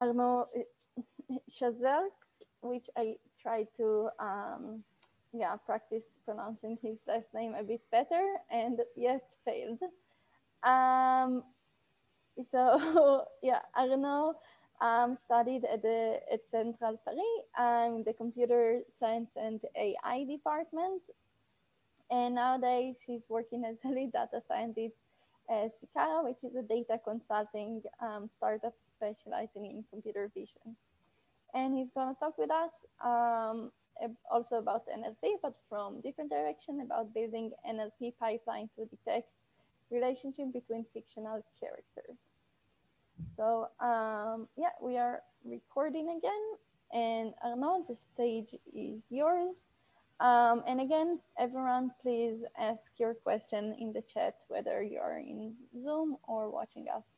Arnaud Chazareix, which I try to practice pronouncing his last name a bit better, and yet failed. Arnaud studied at Central Paris, the computer science and AI department. And nowadays he's working as a lead data scientist at Sicara, which is a data consulting startup specializing in computer vision. And he's gonna talk with us also about NLP, but from different direction, about building NLP pipeline to detect relationship between fictional characters. So we are recording again, and Arnaud, the stage is yours. And again, everyone, please ask your question in the chat, whether you're in Zoom or watching us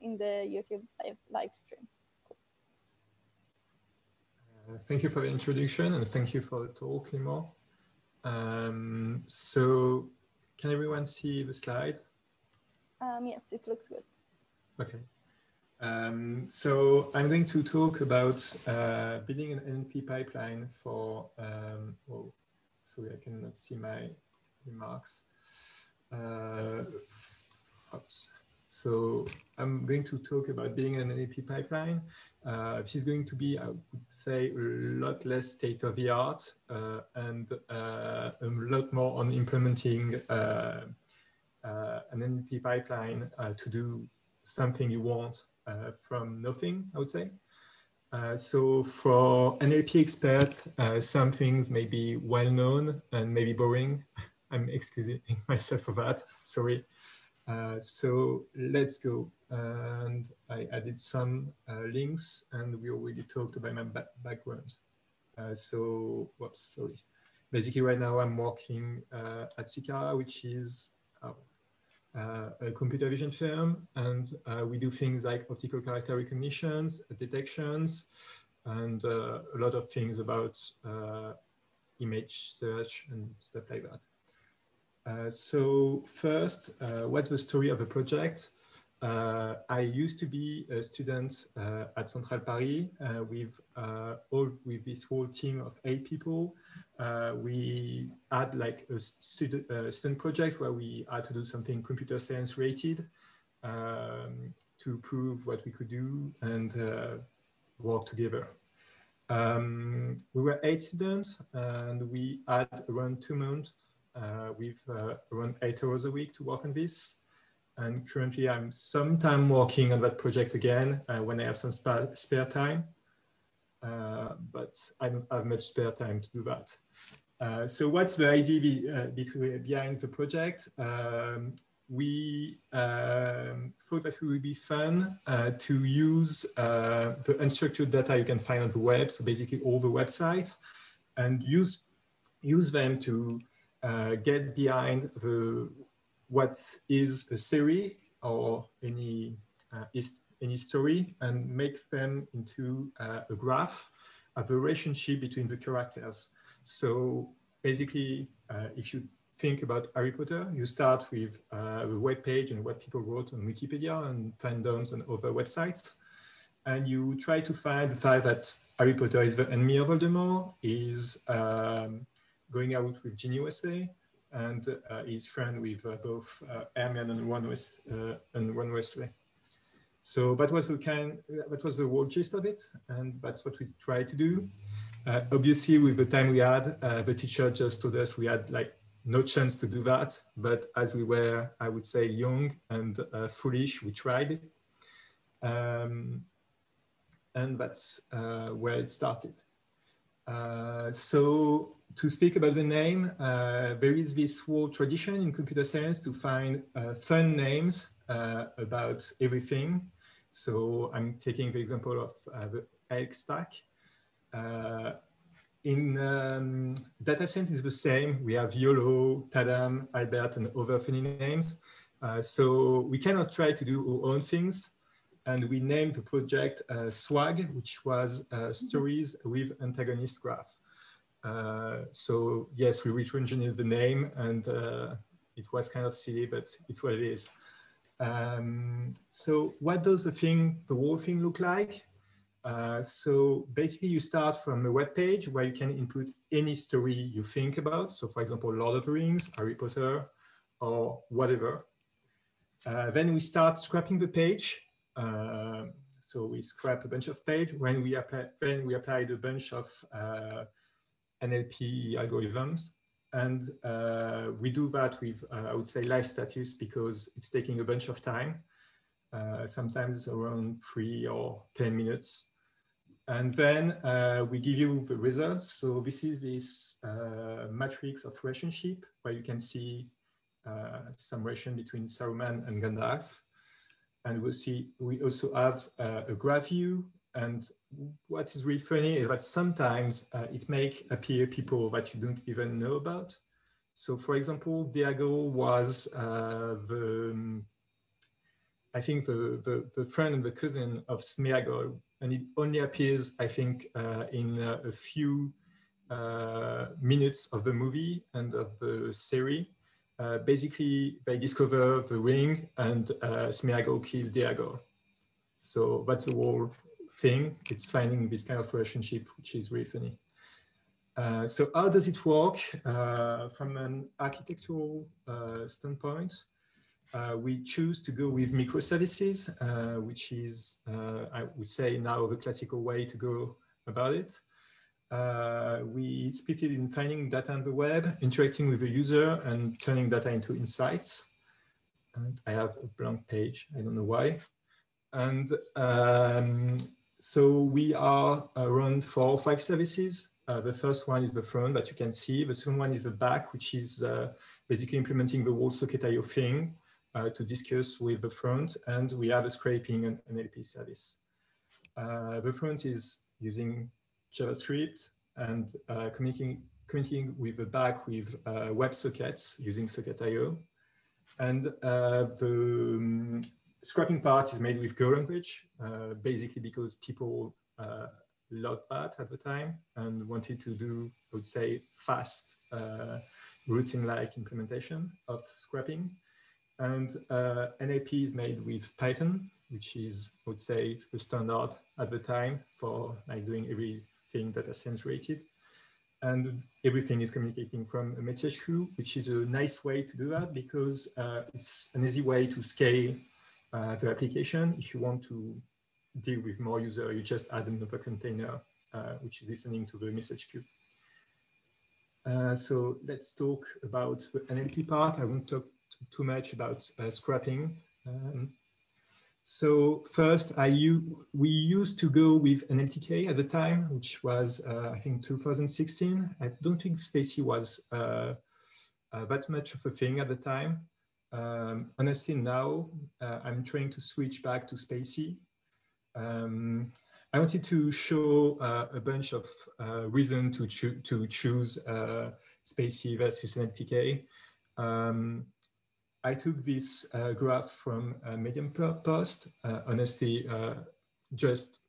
in the YouTube live stream. Thank you for the introduction, and thank you for the talk, Clément. So can everyone see the slide? Yes, it looks good. Okay. So I'm going to talk about building an NLP pipeline for, sorry, I cannot see my remarks. So I'm going to talk about building an NLP pipeline. This is going to be, I would say, a lot less state-of-the-art and a lot more on implementing an NLP pipeline to do something you want from nothing, I would say. So for NLP experts, some things may be well-known and maybe boring. I'm excusing myself for that, sorry. So let's go. And I added some links, and we already talked about my background. Basically right now I'm working at Sicara, which is a computer vision firm, and we do things like optical character recognitions, detections, and a lot of things about image search and stuff like that. So first, what's the story of the project? I used to be a student at Central Paris with this whole team of 8 people. We had like a student project where we had to do something computer science related to prove what we could do and work together. We were 8 students, and we had around 2 months with around 8 hours a week to work on this. And currently I'm sometime working on that project again when I have some spare time, but I don't have much spare time to do that. So what's the idea behind the project? We thought that it would be fun to use the unstructured data you can find on the web, so basically all the websites, and use them to get behind what is a theory or any story, and make them into a graph of the relationship between the characters. So basically, if you think about Harry Potter, you start with the web page and what people wrote on Wikipedia and fandoms and other websites. And you try to find the fact that Harry Potter is the enemy of Voldemort, is going out with Ginny Weasley, and his friend with both Hermione and Ron Weasley. So that was the whole gist of it, and that's what we tried to do. Obviously, with the time we had, the teacher just told us we had like no chance to do that. But as we were, I would say, young and foolish, we tried it, and that's where it started. So to speak about the name, there is this whole tradition in computer science to find fun names about everything. So I'm taking the example of the egg stack. In data science is the same. We have YOLO, Tadam, Albert, and other funny names. So we cannot try to do our own things. And we named the project Swag, which was stories with antagonist graph. So yes, we re-engineered the name, and it was kind of silly, but it's what it is. So what does the whole thing look like? So basically you start from a web page where you can input any story you think about. So for example, Lord of the Rings, Harry Potter, or whatever. Then we start scrapping the page. So we scrap a bunch of pages when we applied a bunch of NLP algorithms. And we do that with, I would say, live status, because it's taking a bunch of time. Sometimes it's around 3 or 10 minutes. And then we give you the results. So this is this matrix of relationship where you can see some relation between Saruman and Gandalf. And we'll see, we also have a graph view. And what is really funny is that sometimes it makes appear people that you don't even know about. So for example, Diago was I think the friend and the cousin of Smeagol, and it only appears, I think, in a few minutes of the movie and of the series. Basically, they discover the ring, and Smeagol killed Diago. So that's the whole thing. It's finding this kind of relationship, which is really funny. So how does it work from an architectural standpoint? We choose to go with microservices, which is, I would say, now the classical way to go about it. We split it in finding data on the web, interacting with the user, and turning data into insights. And I have a blank page, I don't know why. And so we are around 4 or 5 services. The first one is the front that you can see. The second one is the back, which is basically implementing the whole Socket.io thing. To discuss with the front, and we have a scraping and NLP service. The front is using JavaScript and communicating with the back with web sockets using Socket.io. And the scraping part is made with Go language, basically because people loved that at the time and wanted to do, I would say, fast routine-like implementation of scraping. And NLP is made with Python, which is, I would say, the standard at the time for like doing everything data science related. And everything is communicating from a message queue, which is a nice way to do that because it's an easy way to scale the application. If you want to deal with more users, you just add another container, which is listening to the message queue. So let's talk about the NLP part. I won't talk too much about scrapping. So first, we used to go with NLTK at the time, which was, I think, 2016. I don't think spaCy was that much of a thing at the time. Honestly, now I'm trying to switch back to spaCy. I wanted to show a bunch of reason to choose spaCy versus NLTK. I took this graph from a Medium post. Honestly, just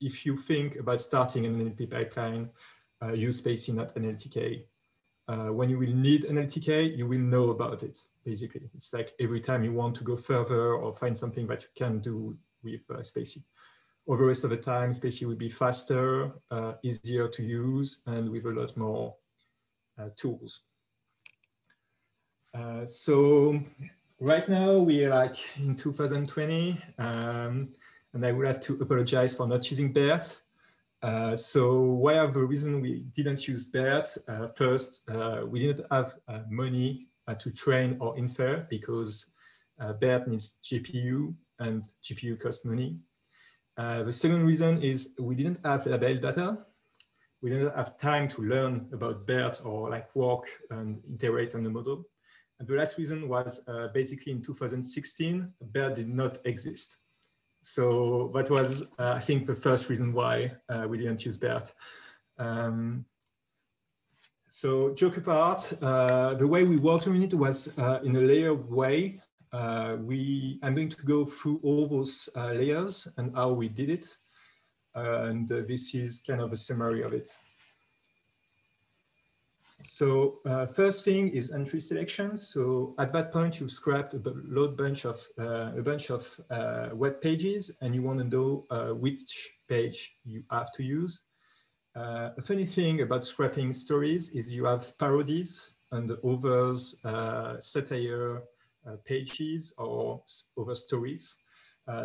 if you think about starting an NLP pipeline, use spaCy, not NLTK. When you will need NLTK, you will know about it, basically. It's like every time you want to go further or find something that you can do with spaCy. Over the rest of the time, spaCy will be faster, easier to use, and with a lot more tools. So right now we are like in 2020, and I would have to apologize for not using BERT. So why are the reason we didn't use BERT? First, we didn't have money to train or infer because BERT needs GPU and GPU costs money. The second reason is we didn't have label data. We didn't have time to learn about BERT or like work and iterate on the model. And the last reason was basically in 2016, BERT did not exist. So that was, I think, the first reason why we didn't use BERT. So joke apart, the way we worked on it was in a layered way. I'm going to go through all those layers and how we did it. And this is kind of a summary of it. So first thing is entry selection. So at that point, you scrapped a load bunch of web pages, and you want to know which page you have to use. A funny thing about scrapping stories is you have parodies and others, satire pages or other stories.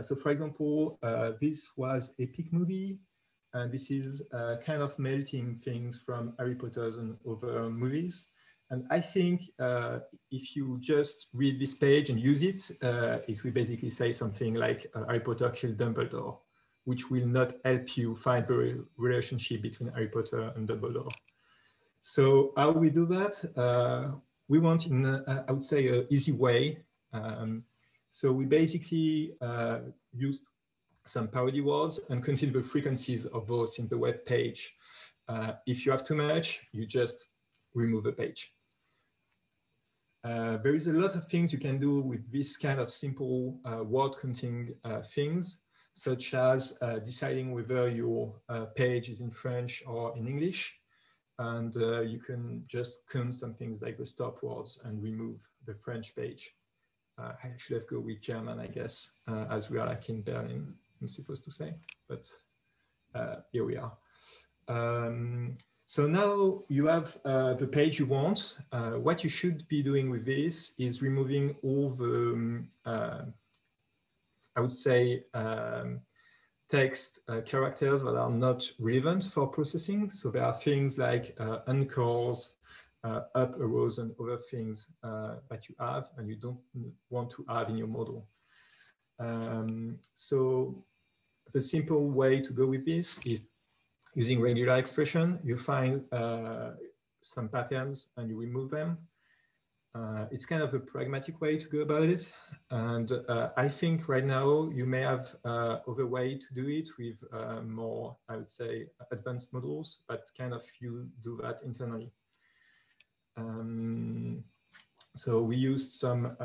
So for example, this was Epic Movie. And this is kind of melting things from Harry Potter's and other movies. And I think if you just read this page and use it, it will basically say something like Harry Potter killed Dumbledore, which will not help you find the relationship between Harry Potter and Dumbledore. So how we do that? We want, in a, I would say, an easy way. So we basically used some parody words and consider the frequencies of those in the web page. If you have too much, you just remove the page. There is a lot of things you can do with this kind of simple word counting things, such as deciding whether your page is in French or in English. And you can just count some things like the stop words and remove the French page. I should have gone with German, I guess, as we are like in Berlin. I'm supposed to say, but here we are. So now you have the page you want. What you should be doing with this is removing all the, I would say, text characters that are not relevant for processing. So there are things like encores, up arrows, and other things that you have and you don't want to have in your model. So the simple way to go with this is using regular expression. You find some patterns and you remove them. It's kind of a pragmatic way to go about it. And I think right now you may have other way to do it with more, I would say, advanced models, but kind of you do that internally. So we used some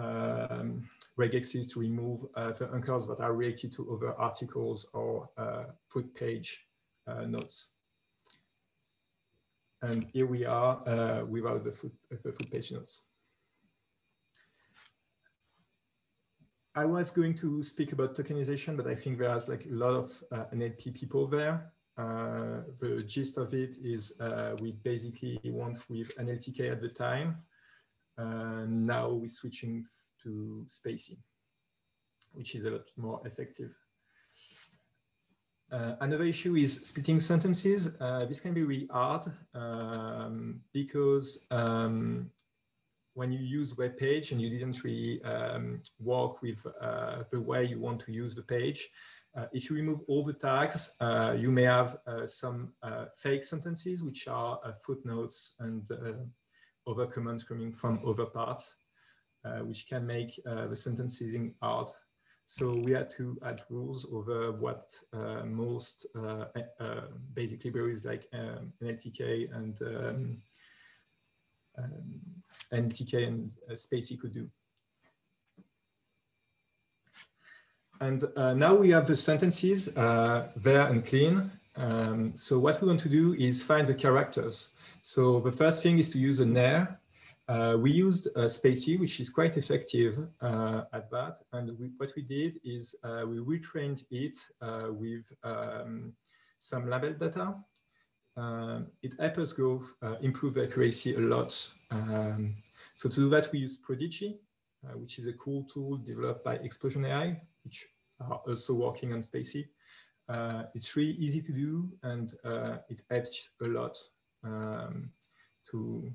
regexes to remove the anchors that are related to other articles or put page notes. And here we are without the foot page notes. I was going to speak about tokenization, but I think there's like a lot of NLP people there. The gist of it is we basically went with NLTK at the time. Now we're switching to spaCy, which is a lot more effective. Another issue is splitting sentences. This can be really hard because when you use web page and you didn't really work with the way you want to use the page, if you remove all the tags, you may have some fake sentences, which are footnotes and other comments coming from other parts, which can make the sentencing hard. So we had to add rules over what most basic libraries like NLTK and spaCy could do. And now we have the sentences there and clean. So what we want to do is find the characters. So the first thing is to use a nair. We used spaCy, which is quite effective at that. And what we did is we retrained it with some label data. It helps us go improve accuracy a lot. So to do that, we use Prodigy, which is a cool tool developed by Explosion AI, which are also working on spaCy. It's really easy to do, and it helps a lot to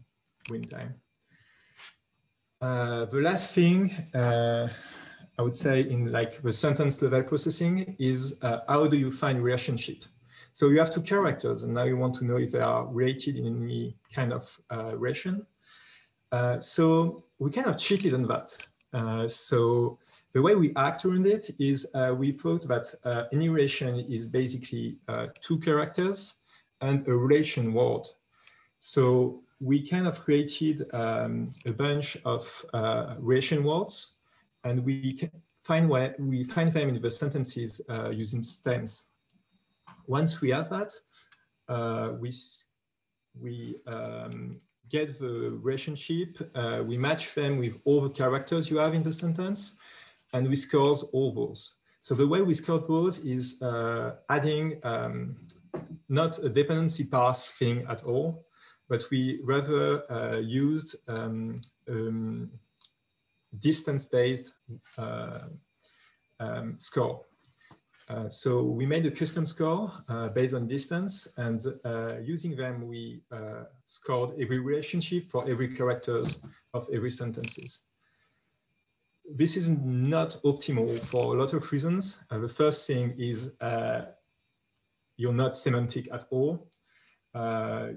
win time. The last thing I would say in like the sentence level processing is how do you find relationship? So you have two characters, and now you want to know if they are related in any kind of relation. So we kind of cheated on that. So the way we act around it is we thought that an relation is basically two characters and a relation word. So we kind of created a bunch of relation words, and we find them in the sentences using stems. Once we have that, we get the relationship, we match them with all the characters you have in the sentence, and we score all those. So the way we score those is adding not a dependency parse thing at all, but we rather used distance-based score. So we made a custom score based on distance, and using them, we scored every relationship for every characters of every sentences. This is not optimal for a lot of reasons. The first thing is you're not semantic at all.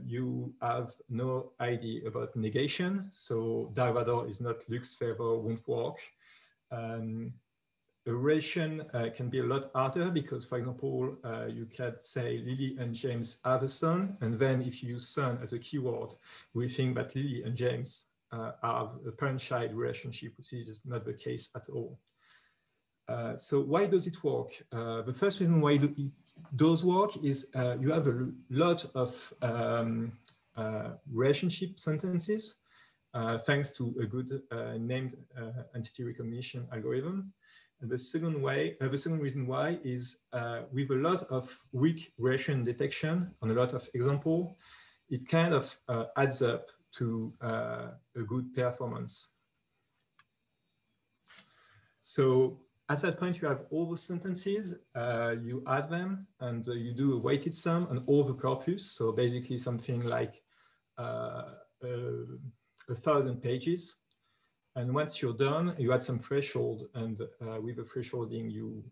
You have no idea about negation. So Darvador is not Luke's favor won't work. Relation can be a lot harder because, for example, you can say Lily and James have a son, and then if you use son as a keyword, we think that Lily and James have a parent-child relationship, which is just not the case at all. So why does it work? The first reason why it does work is you have a lot of relationship sentences, thanks to a good named entity recognition algorithm. And the second reason why is with a lot of weak relation detection on a lot of example, it kind of adds up to a good performance. So at that point, you have all the sentences, you add them, and you do a weighted sum on all the corpus. So basically something like 1,000 pages. And once you're done, you add some threshold, and with the thresholding, you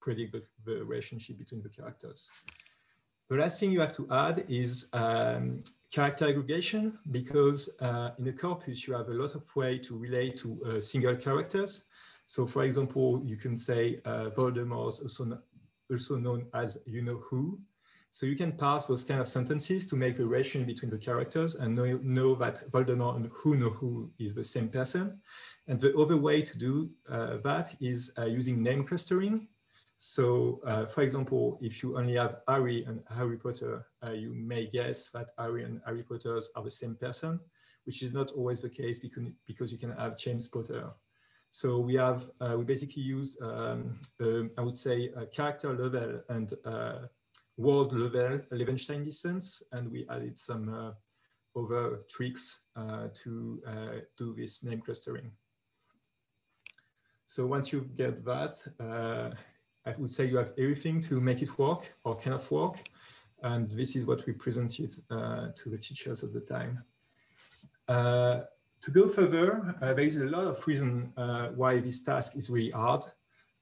predict the relationship between the characters. The last thing you have to add is character aggregation, because in a corpus, you have a lot of way to relate to single characters. So for example, you can say Voldemort, also known as you know who. So you can parse those kind of sentences to make the relation between the characters and know that Voldemort and who know who is the same person. And the other way to do that is using name clustering. So for example, if you only have Harry and Harry Potter, you may guess that Harry and Harry Potter are the same person, which is not always the case because you can have James Potter. So we have, we basically used, I would say, a character level and world level Levenstein distance, and we added some other tricks to do this name clustering. So once you get that, I would say you have everything to make it work or kind of work. And this is what we presented to the teachers at the time. To go further, there is a lot of reason why this task is really hard.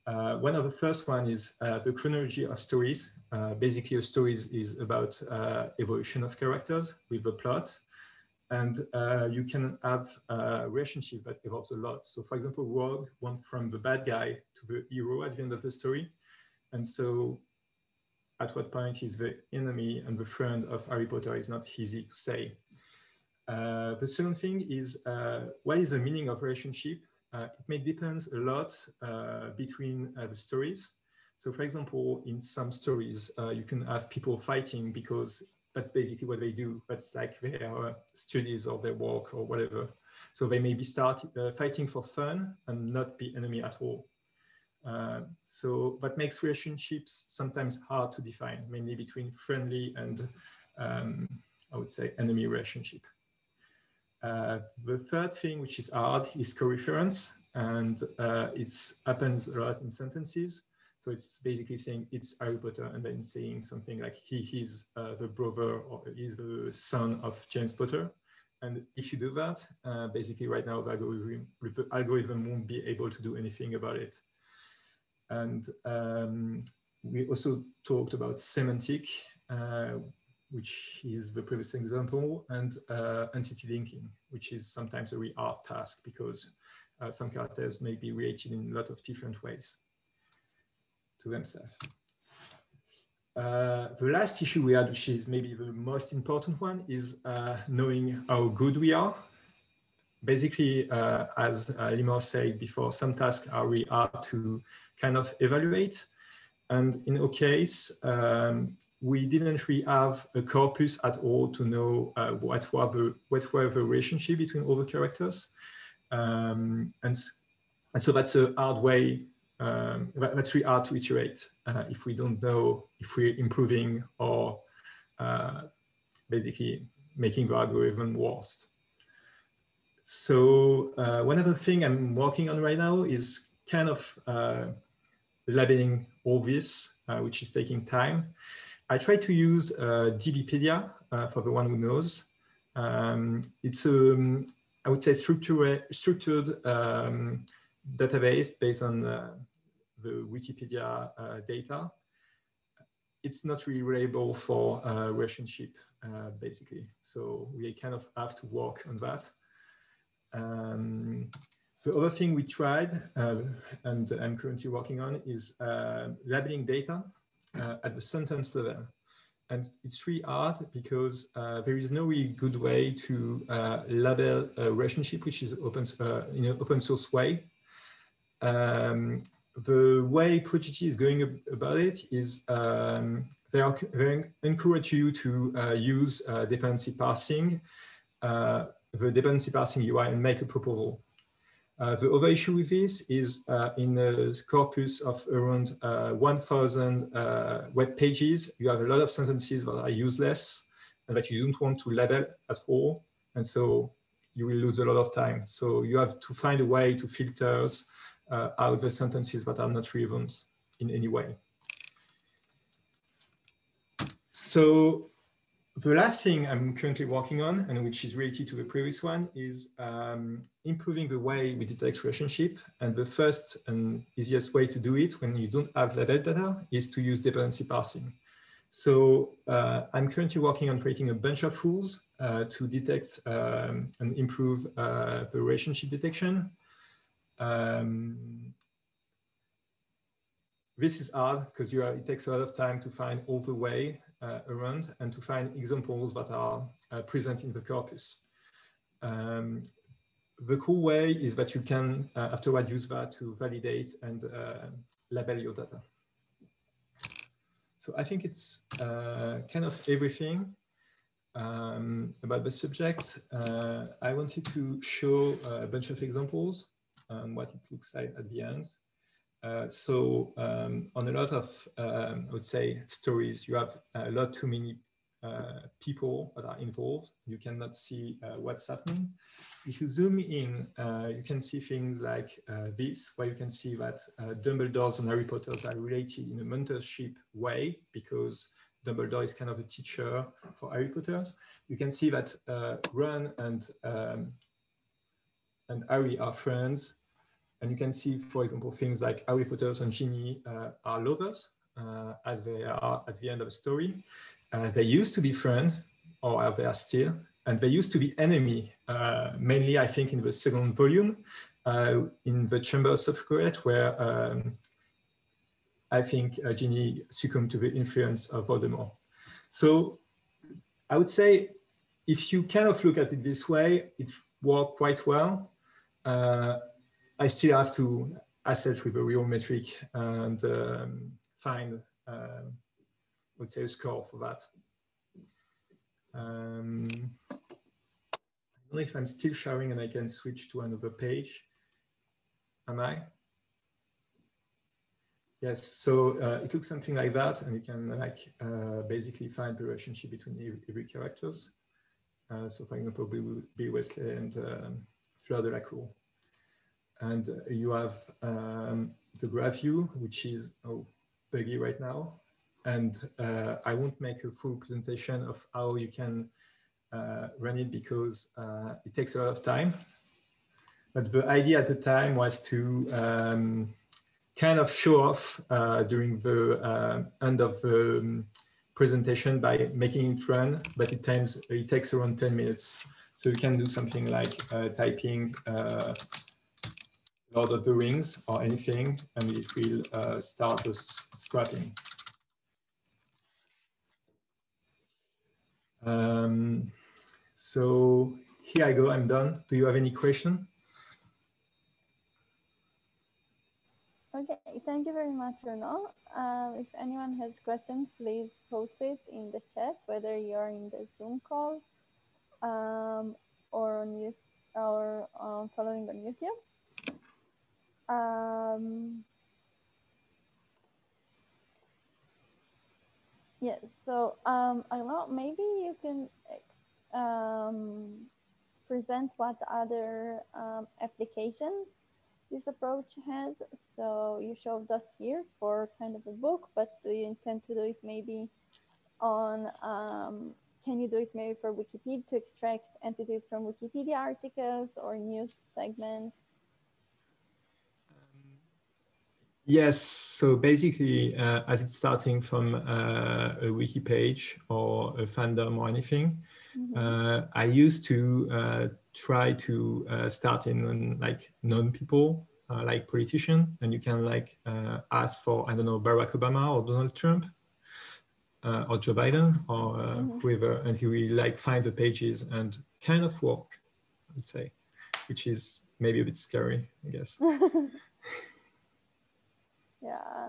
One of the first one is the chronology of stories. Basically, a story is about evolution of characters with a plot. And you can have a relationship that evolves a lot. So for example, Rogue went from the bad guy to the hero at the end of the story. And so at what point is the enemy and the friend of Harry Potter is not easy to say. The second thing is, what is the meaning of relationship? It may depend a lot between the stories. So for example, in some stories, you can have people fighting because that's basically what they do. That's like their studies or their work or whatever. So they may be fighting for fun and not be enemy at all. So that makes relationships sometimes hard to define, mainly between friendly and I would say enemy relationship. The third thing, which is hard, is coreference, and it happens a lot in sentences. So it's basically saying it's Harry Potter, and then saying something like he is the brother or is the son of James Potter. And if you do that, basically right now the algorithm won't be able to do anything about it. And we also talked about semantic, which is the previous example, and entity linking, which is sometimes a really hard task because some characters may be related in a lot of different ways to themselves. The last issue we had, which is maybe the most important one, is knowing how good we are. Basically, as Limor said before, some tasks are really hard to kind of evaluate. And in our case, we didn't really have a corpus at all to know what were the relationship between all the characters. And so that's a hard way, that's really hard to iterate if we don't know if we're improving or basically making the algorithm worse. So one other thing I'm working on right now is kind of labeling all this, which is taking time. I try to use DBpedia for the one who knows. It's a, I would say, structured database based on the Wikipedia data. It's not really reliable for relationship, basically. So we kind of have to work on that. The other thing we tried, and I'm currently working on, is labeling data at the sentence level. And it's really hard because there is no really good way to label a relationship which is open, in an open source way. The way Prodigy is going about it is they encourage you to use dependency parsing, the dependency parsing UI, and make a proposal. The other issue with this is in the corpus of around 1,000 web pages, you have a lot of sentences that are useless and that you don't want to label at all. And so you will lose a lot of time. So you have to find a way to filter out the sentences that are not relevant in any way. So the last thing I'm currently working on, and which is related to the previous one, is improving the way we detect relationship. And the first and easiest way to do it when you don't have labeled data is to use dependency parsing. So I'm currently working on creating a bunch of rules to detect and improve the relationship detection. This is hard because it takes a lot of time to find all the way around and to find examples that are present in the corpus. The cool way is that you can afterward use that to validate and label your data. So I think it's kind of everything about the subject. I wanted to show a bunch of examples and what it looks like at the end. So on a lot of, I would say, stories, you have a lot too many people that are involved. You cannot see what's happening. If you zoom in, you can see things like this, where you can see that Dumbledore's and Harry Potter's are related in a mentorship way, because Dumbledore is kind of a teacher for Harry Potter's. You can see that Ron and Harry are friends. And you can see, for example, things like Harry Potter and Ginny are lovers, as they are at the end of the story. They used to be friends, or they are still, and they used to be enemy, mainly, I think, in the second volume, in the Chamber of Secrets, where I think Ginny succumbed to the influence of Voldemort. So I would say, if you kind of look at it this way, it worked quite well. I still have to assess with a real metric and find, I would say, a score for that. I don't know if I'm still sharing and I can switch to another page. Am I? Yes, so it looks something like that, and you can like basically find the relationship between every characters. So for example, B. Wesley and Fleur de la Cour. And you have the graph view, which is buggy right now. And I won't make a full presentation of how you can run it because it takes a lot of time. But the idea at the time was to kind of show off during the end of the presentation by making it run, but it takes around 10 minutes. So you can do something like typing Lord of the Rings or anything, and it will start with scrapping. So here I go, I'm done. Do you have any question? Okay, thank you very much, Arnaud. If anyone has questions, please post it in the chat, whether you're in the Zoom call or on YouTube, or following on YouTube. Yes, so Arnaud, maybe you can present what other applications this approach has. So you showed us here for kind of a book, but do you intend to do it maybe on, can you do it maybe for Wikipedia, to extract entities from Wikipedia articles or news segments? Yes, so basically, as it's starting from a wiki page or a fandom or anything, mm-hmm. I used to try to start in like known people, like politicians, and you can like ask for, I don't know, Barack Obama or Donald Trump or Joe Biden or mm-hmm. whoever, and he will like find the pages and kind of work, I would say, which is maybe a bit scary, I guess. Yeah,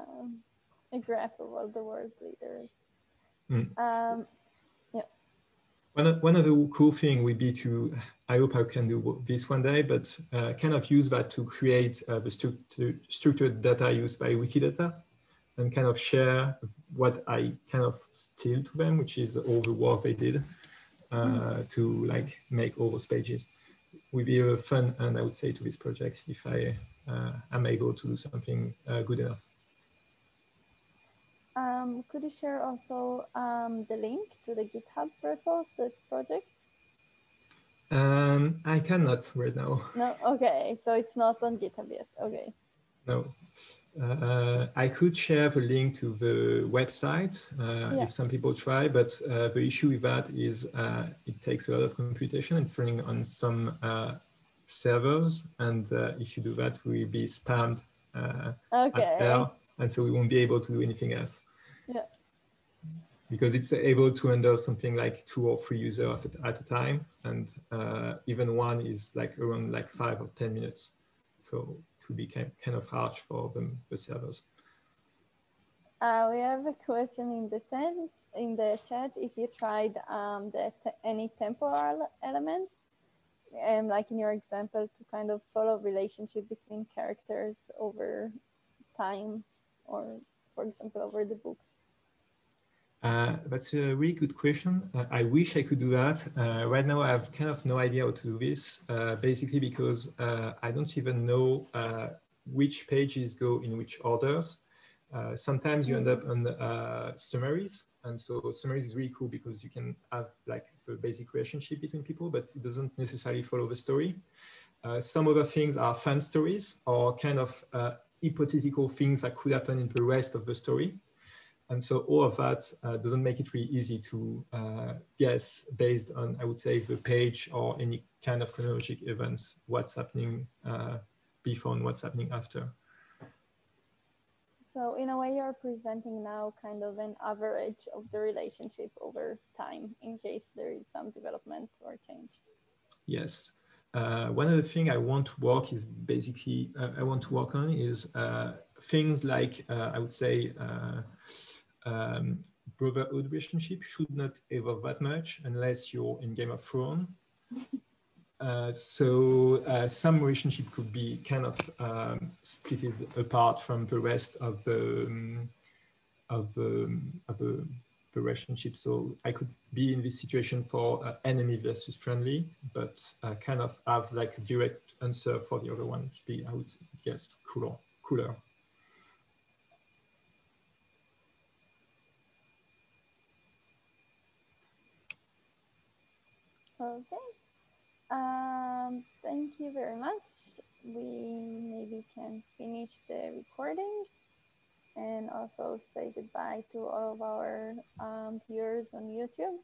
a graph of all the world leaders. Mm. Yeah. One of the cool things would be to, I hope I can do this one day, but kind of use that to create the structured data used by Wikidata and kind of share what I kind of steal to them, which is all the work they did to like make all those pages. Would be a fun and I would say to this project if I'm able to do something good enough. Could you share also the link to the GitHub repo of the project? I cannot right now. No, okay, so it's not on GitHub yet, okay. No, I could share the link to the website if some people try, but the issue with that is it takes a lot of computation. It's running on some servers, and if you do that, we'll be spammed and so we won't be able to do anything else. Yeah, because it's able to handle something like 2 or 3 users at a time, and even one is like around like 5 or 10 minutes, so it would be kind of harsh for them, the servers. We have a question in the chat. If you tried any temporal elements, like in your example, to kind of follow relationship between characters over time, or for example, over the books? That's a really good question. I wish I could do that. Right now, I have kind of no idea how to do this, basically because I don't even know which pages go in which orders. Sometimes you end up on summaries, and so summaries is really cool because you can have like the basic relationship between people, but it doesn't necessarily follow the story. Some other things are fan stories or kind of hypothetical things that could happen in the rest of the story. And so all of that doesn't make it really easy to guess based on, I would say, the page or any kind of chronologic event, what's happening before and what's happening after. So in a way, you're presenting now kind of an average of the relationship over time in case there is some development or change. Yes. One of the things I want to work is basically, I want to work on is things like, I would say, brotherhood relationship should not evolve that much unless you're in Game of Thrones. Some relationship could be kind of split apart from the rest of the relationship. So I could be in this situation for enemy versus friendly, but kind of have like a direct answer for the other one, which be, I would guess, cooler. Okay. Thank you very much. We maybe can finish the recording and also say goodbye to all of our viewers on YouTube.